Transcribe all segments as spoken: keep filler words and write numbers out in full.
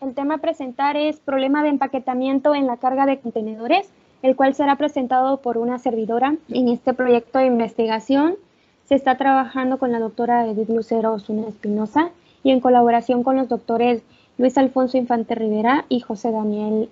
El tema a presentar es problema de empaquetamiento en la carga de contenedores, el cual será presentado por una servidora. En este proyecto de investigación se está trabajando con la doctora Edith Lucero Osuna Espinosa y en colaboración con los doctores Luis Alfonso Infante Rivera y José Daniel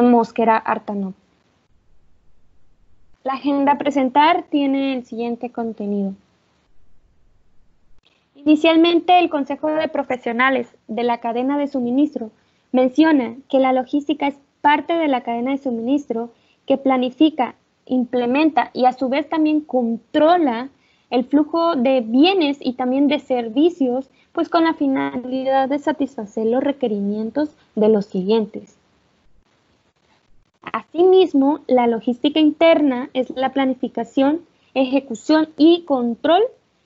Mosquera Artano. La agenda a presentar tiene el siguiente contenido. Inicialmente, el Consejo de Profesionales de la Cadena de Suministro menciona que la logística es parte de la cadena de suministro que planifica, implementa y a su vez también controla el flujo de bienes y también de servicios, pues con la finalidad de satisfacer los requerimientos de los clientes. Asimismo, la logística interna es la planificación, ejecución y control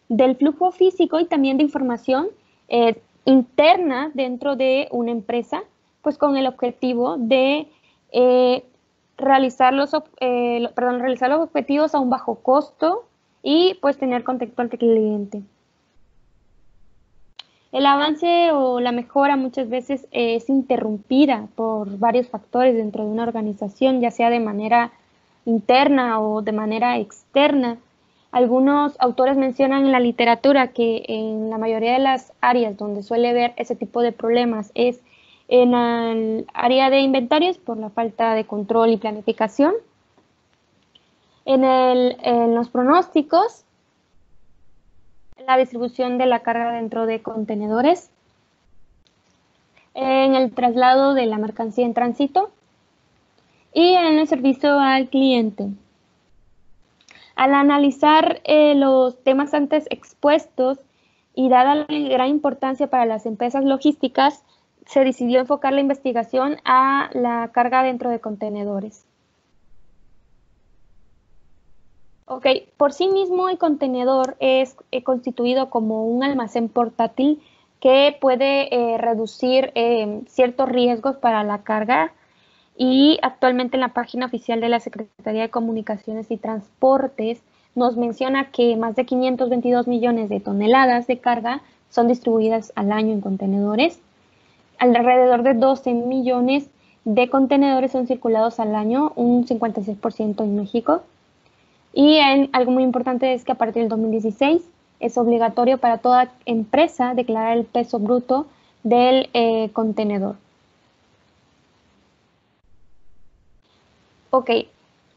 del flujo físico y también de información eh, interna dentro de una empresa, pues con el objetivo de eh, realizar, los, eh, perdón, realizar los objetivos a un bajo costo y pues tener contacto al cliente. El avance o la mejora muchas veces eh, es interrumpida por varios factores dentro de una organización, ya sea de manera interna o de manera externa. Algunos autores mencionan en la literatura que en la mayoría de las áreas donde suele ver ese tipo de problemas es en el área de inventarios por la falta de control y planificación, en, el, en los pronósticos, la distribución de la carga dentro de contenedores, en el traslado de la mercancía en tránsito y en el servicio al cliente. Al analizar eh, los temas antes expuestos y dada la gran importancia para las empresas logísticas, se decidió enfocar la investigación a la carga dentro de contenedores. Ok, por sí mismo el contenedor es eh, constituido como un almacén portátil que puede eh, reducir eh, ciertos riesgos para la carga. Y actualmente en la página oficial de la Secretaría de Comunicaciones y Transportes nos menciona que más de quinientos veintidós millones de toneladas de carga son distribuidas al año en contenedores. Alrededor de doce millones de contenedores son circulados al año, un cincuenta y seis por ciento en México. Y en, algo muy importante es que a partir del dos mil dieciséis es obligatorio para toda empresa declarar el peso bruto del eh, contenedor. Ok,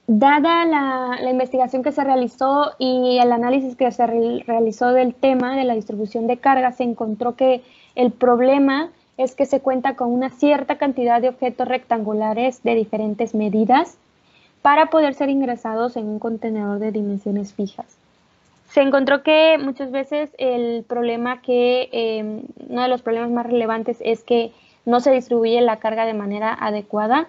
dada la, la investigación que se realizó y el análisis que se re, realizó del tema de la distribución de carga, se encontró que el problema es que se cuenta con una cierta cantidad de objetos rectangulares de diferentes medidas para poder ser ingresados en un contenedor de dimensiones fijas. Se encontró que muchas veces el problema que, eh, uno de los problemas más relevantes es que no se distribuye la carga de manera adecuada,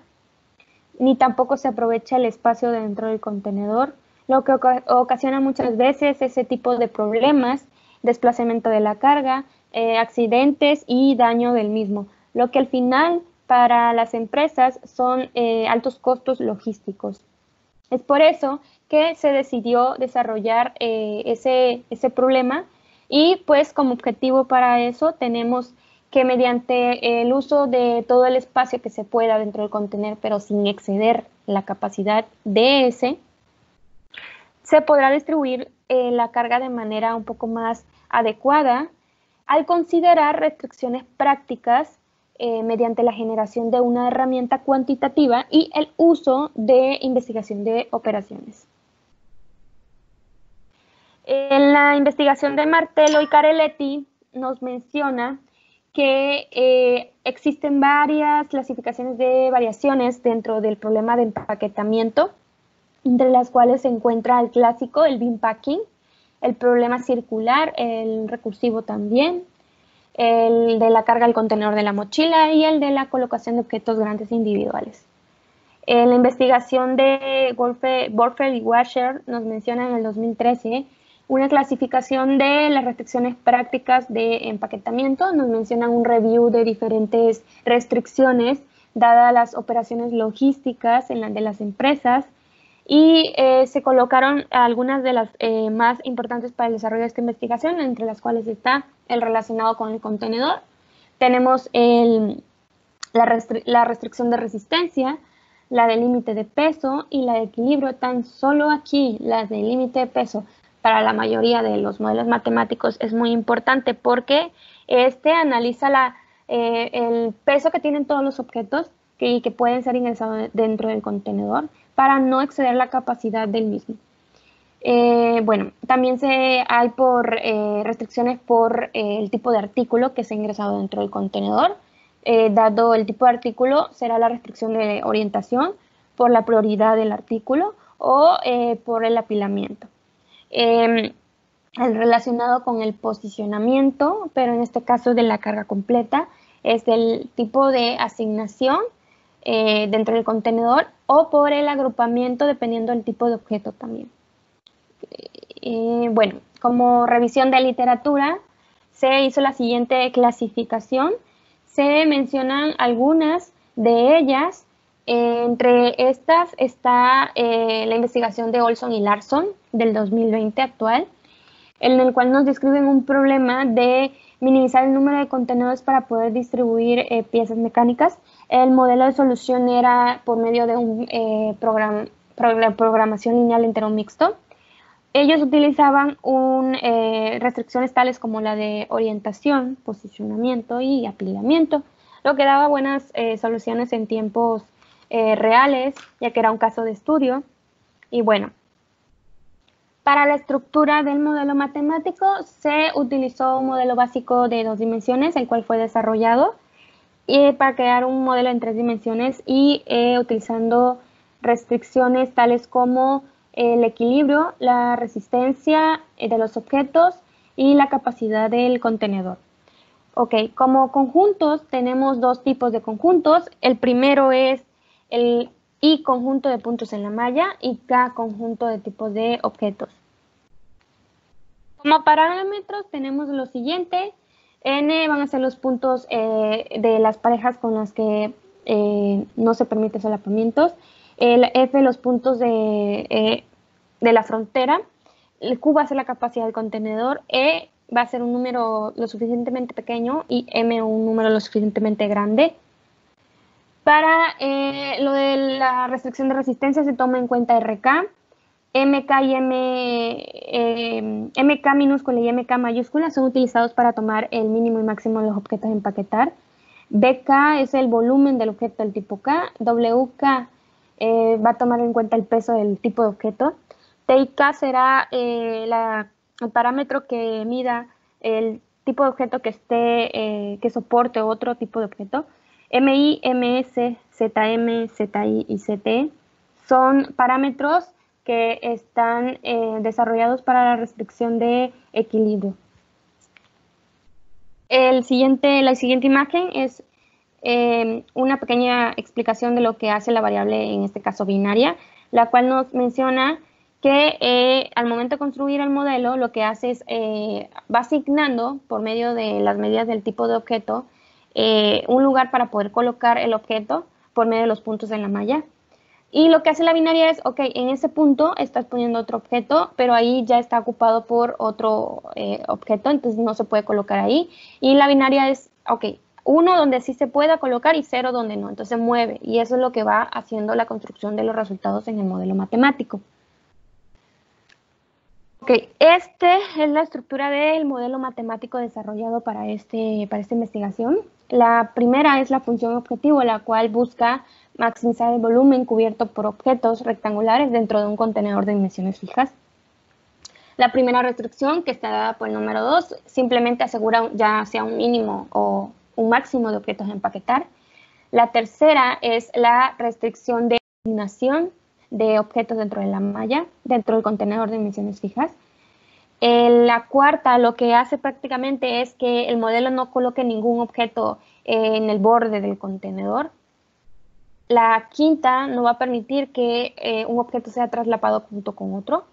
ni tampoco se aprovecha el espacio dentro del contenedor, lo que ocasiona muchas veces ese tipo de problemas, desplazamiento de la carga, eh, accidentes y daño del mismo, lo que al final para las empresas son eh, altos costos logísticos. Es por eso que se decidió desarrollar eh, ese, ese problema y pues como objetivo para eso tenemos que mediante el uso de todo el espacio que se pueda dentro del contenedor, pero sin exceder la capacidad de ese, se podrá distribuir eh, la carga de manera un poco más adecuada al considerar restricciones prácticas eh, mediante la generación de una herramienta cuantitativa y el uso de investigación de operaciones. En la investigación de Martelo y Careletti nos menciona que eh, existen varias clasificaciones de variaciones dentro del problema de empaquetamiento, entre las cuales se encuentra el clásico, el bin packing, el problema circular, el recursivo también, el de la carga del contenedor de la mochila y el de la colocación de objetos grandes individuales. En la investigación de Wolf y Washer nos menciona en el dos mil trece una clasificación de las restricciones prácticas de empaquetamiento. Nos mencionan un review de diferentes restricciones dadas las operaciones logísticas en la de las empresas y eh, se colocaron algunas de las eh, más importantes para el desarrollo de esta investigación, entre las cuales está el relacionado con el contenedor. Tenemos el la, restri la restricción de resistencia, la del límite de peso y la de equilibrio. Tan solo aquí, la del límite de peso para la mayoría de los modelos matemáticos es muy importante porque este analiza la, eh, el peso que tienen todos los objetos que, que pueden ser ingresados dentro del contenedor para no exceder la capacidad del mismo. Eh, bueno, también se hay por eh, restricciones por eh, el tipo de artículo que se ha ingresado dentro del contenedor. Eh, dado el tipo de artículo, será la restricción de orientación por la prioridad del artículo o eh, por el apilamiento. Eh, el relacionado con el posicionamiento, pero en este caso de la carga completa, es el tipo de asignación eh, dentro del contenedor o por el agrupamiento dependiendo del tipo de objeto también. Eh, bueno, como revisión de literatura, se hizo la siguiente clasificación. Se mencionan algunas de ellas. Eh, entre estas está eh, la investigación de Olson y Larson del dos mil veinte actual, en el cual nos describen un problema de minimizar el número de contenedores para poder distribuir eh, piezas mecánicas. El modelo de solución era por medio de un eh, program, program, programación lineal entero mixto. Ellos utilizaban un, eh, restricciones tales como la de orientación, posicionamiento y apilamiento, lo que daba buenas eh, soluciones en tiempos eh, reales, ya que era un caso de estudio. Y bueno, para la estructura del modelo matemático se utilizó un modelo básico de dos dimensiones, el cual fue desarrollado eh, para crear un modelo en tres dimensiones y eh, utilizando restricciones tales como el equilibrio, la resistencia de los objetos y la capacidad del contenedor. Ok, como conjuntos tenemos dos tipos de conjuntos. El primero es el I conjunto de puntos en la malla y K conjunto de tipos de objetos. Como parámetros tenemos lo siguiente. N van a ser los puntos eh, de las parejas con las que eh, no se permite solapamientos. El F, los puntos de, eh, de la frontera. El Q va a ser la capacidad del contenedor. E va a ser un número lo suficientemente pequeño y M un número lo suficientemente grande. Para eh, lo de la restricción de resistencia se toma en cuenta R K. M K y M, eh, M K minúscula y M K mayúscula son utilizados para tomar el mínimo y máximo de los objetos a empaquetar. B K es el volumen del objeto del tipo K. W K Eh, va a tomar en cuenta el peso del tipo de objeto. T I K será eh, la, el parámetro que mida el tipo de objeto que esté eh, que soporte otro tipo de objeto. M I, M S, Z M, Z I y Z T son parámetros que están eh, desarrollados para la restricción de equilibrio. El siguiente, la siguiente imagen es Eh, una pequeña explicación de lo que hace la variable, en este caso binaria, la cual nos menciona que eh, al momento de construir el modelo lo que hace es eh, va asignando por medio de las medidas del tipo de objeto eh, un lugar para poder colocar el objeto por medio de los puntos en la malla. Y lo que hace la binaria es, ok, en ese punto estás poniendo otro objeto, pero ahí ya está ocupado por otro eh, objeto, entonces no se puede colocar ahí. Y la binaria es, ok, uno donde sí se pueda colocar y cero donde no. Entonces mueve, y eso es lo que va haciendo la construcción de los resultados en el modelo matemático. Ok, esta es la estructura del modelo matemático desarrollado para, este, para esta investigación. La primera es la función objetivo, la cual busca maximizar el volumen cubierto por objetos rectangulares dentro de un contenedor de dimensiones fijas. La primera restricción, que está dada por el número dos, simplemente asegura ya sea un mínimo o un máximo de objetos a empaquetar. La tercera es la restricción de asignación de objetos dentro de la malla, dentro del contenedor de dimensiones fijas. Eh, la cuarta lo que hace prácticamente es que el modelo no coloque ningún objeto eh, en el borde del contenedor. La quinta no va a permitir que eh, un objeto sea traslapado junto con otro.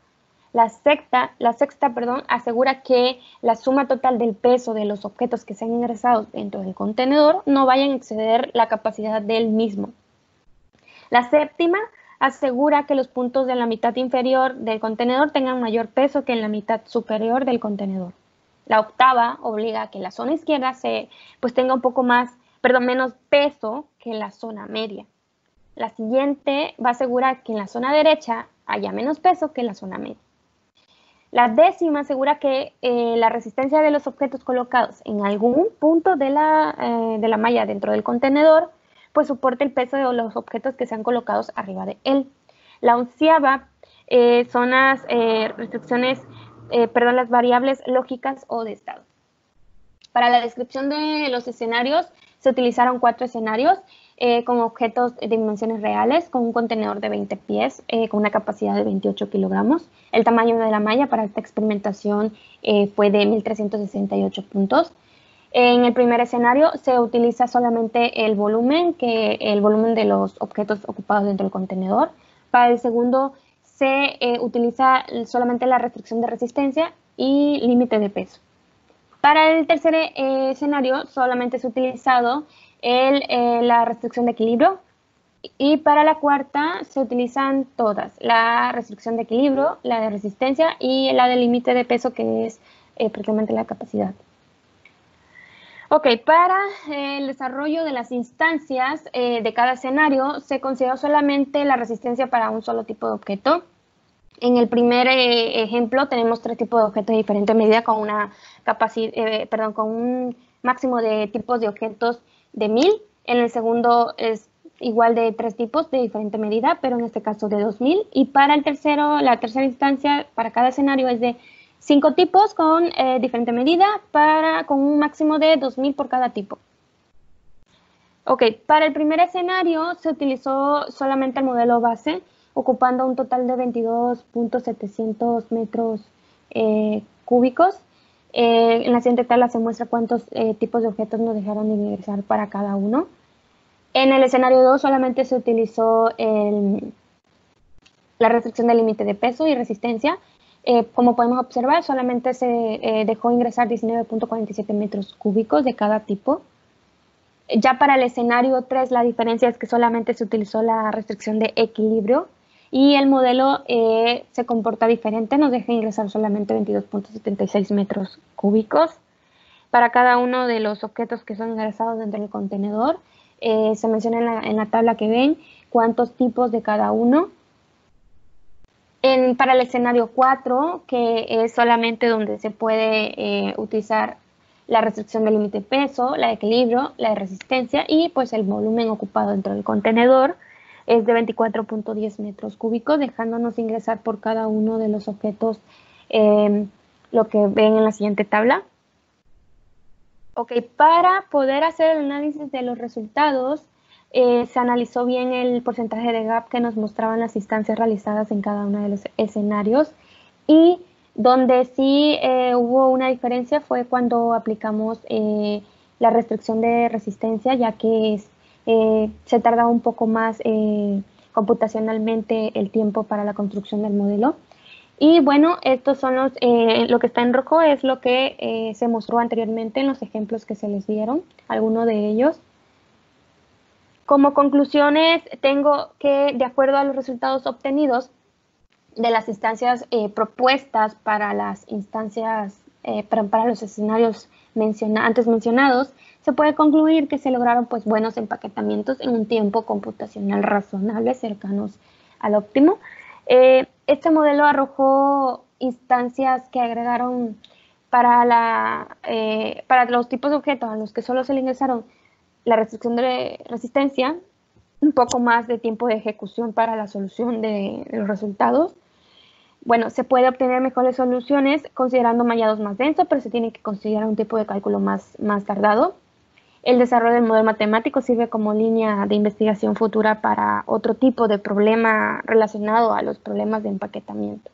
La sexta, la sexta perdón, asegura que la suma total del peso de los objetos que sean ingresados dentro del contenedor no vayan a exceder la capacidad del mismo. La séptima asegura que los puntos de la mitad inferior del contenedor tengan mayor peso que en la mitad superior del contenedor. La octava obliga a que la zona izquierda se, pues, tenga un poco más perdón, menos peso que en la zona media. La siguiente va a asegurar que en la zona derecha haya menos peso que en la zona media. La décima asegura que eh, la resistencia de los objetos colocados en algún punto de la, eh, de la malla dentro del contenedor, pues soporte el peso de los objetos que sean colocados arriba de él. La onceava eh, son las eh, restricciones, eh, perdón, las variables lógicas o de estado. Para la descripción de los escenarios se utilizaron cuatro escenarios eh, con objetos de dimensiones reales, con un contenedor de veinte pies, eh, con una capacidad de veintiocho kilogramos. El tamaño de la malla para esta experimentación eh, fue de mil trescientos sesenta y ocho puntos. En el primer escenario se utiliza solamente el volumen, que el volumen de los objetos ocupados dentro del contenedor. Para el segundo se eh, utiliza solamente la restricción de resistencia y límite de peso. Para el tercer eh, escenario solamente se ha utilizado el, eh, la restricción de equilibrio, y para la cuarta se utilizan todas, la restricción de equilibrio, la de resistencia y la del límite de peso, que es eh, prácticamente la capacidad. Ok, para el desarrollo de las instancias eh, de cada escenario se consideró solamente la resistencia para un solo tipo de objeto. En el primer eh, ejemplo tenemos tres tipos de objetos de diferentes medidas con una capacidad, eh, perdón, con un máximo de tipos de objetos de mil. En el segundo es igual de tres tipos de diferente medida, pero en este caso de dos mil. Y para el tercero, la tercera instancia para cada escenario es de cinco tipos con eh, diferente medida, para, con un máximo de dos mil por cada tipo. Ok, para el primer escenario se utilizó solamente el modelo base, ocupando un total de veintidós punto setecientos metros eh, cúbicos. Eh, en la siguiente tabla se muestra cuántos eh, tipos de objetos nos dejaron ingresar para cada uno. En el escenario dos solamente se utilizó el, la restricción del límite de peso y resistencia. Eh, como podemos observar, solamente se eh, dejó ingresar diecinueve punto cuarenta y siete metros cúbicos de cada tipo. Ya para el escenario tres, la diferencia es que solamente se utilizó la restricción de equilibrio y el modelo eh, se comporta diferente, nos deja ingresar solamente veintidós punto setenta y seis metros cúbicos. Para cada uno de los objetos que son ingresados dentro del contenedor, eh, se menciona en la, en la tabla que ven cuántos tipos de cada uno. En, para el escenario cuatro, que es solamente donde se puede eh, utilizar la restricción del límite de peso, la de equilibrio, la de resistencia y pues el volumen ocupado dentro del contenedor, es de veinticuatro punto diez metros cúbicos, dejándonos ingresar por cada uno de los objetos eh, lo que ven en la siguiente tabla. Ok, para poder hacer el análisis de los resultados, Eh, se analizó bien el porcentaje de gap que nos mostraban las instancias realizadas en cada uno de los escenarios, y donde sí eh, hubo una diferencia fue cuando aplicamos eh, la restricción de resistencia, ya que es, eh, se tardaba un poco más eh, computacionalmente el tiempo para la construcción del modelo. Y bueno, estos son los, eh, lo que está en rojo es lo que eh, se mostró anteriormente en los ejemplos que se les dieron, algunos de ellos. Como conclusiones, tengo que, de acuerdo a los resultados obtenidos de las instancias eh, propuestas para las instancias, eh, para, para los escenarios menciona, antes mencionados, se puede concluir que se lograron pues, buenos empaquetamientos en un tiempo computacional razonable, cercanos al óptimo. Eh, este modelo arrojó instancias que agregaron para, la, eh, para los tipos de objetos a los que solo se le ingresaron la restricción de resistencia, un poco más de tiempo de ejecución para la solución de, de los resultados. Bueno, se puede obtener mejores soluciones considerando mallados más densos, pero se tiene que considerar un tipo de cálculo más, más tardado. El desarrollo del modelo matemático sirve como línea de investigación futura para otro tipo de problema relacionado a los problemas de empaquetamiento.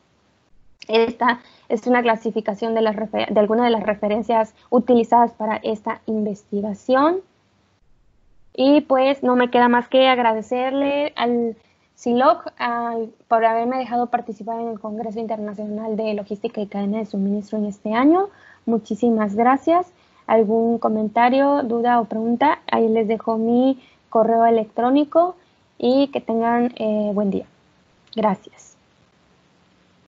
Esta es una clasificación de, las refer- de algunas de las referencias utilizadas para esta investigación. Y pues no me queda más que agradecerle al C I L O G al, por haberme dejado participar en el Congreso Internacional de Logística y Cadena de Suministro en este año. Muchísimas gracias. Algún comentario, duda o pregunta, ahí les dejo mi correo electrónico y que tengan eh, buen día. Gracias.